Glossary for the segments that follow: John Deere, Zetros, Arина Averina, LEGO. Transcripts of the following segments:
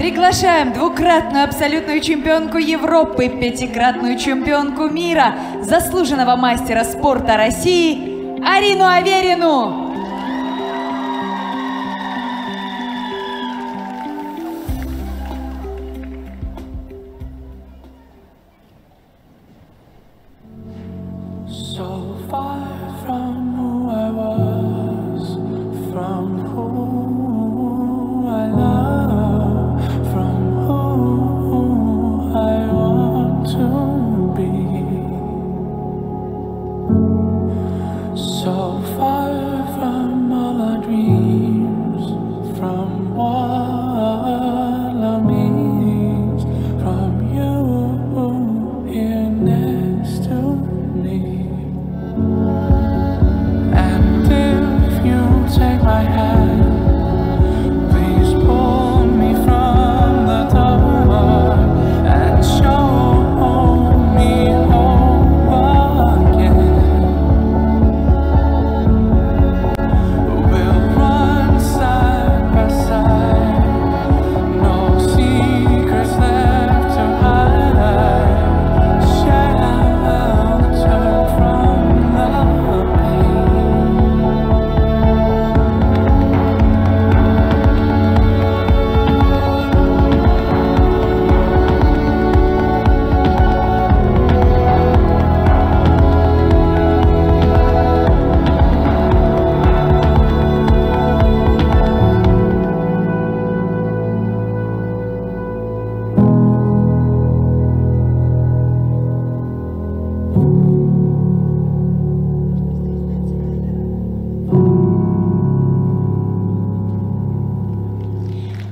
Приглашаем двукратную абсолютную чемпионку Европы, пятикратную чемпионку мира, заслуженного мастера спорта России Арину Аверину.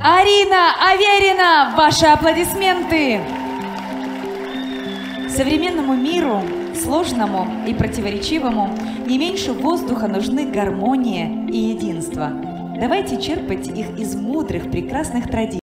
Арина Аверина, ваши аплодисменты! Современному миру, сложному и противоречивому, не меньше воздуха нужны гармония и единство. Давайте черпать их из мудрых, прекрасных традиций.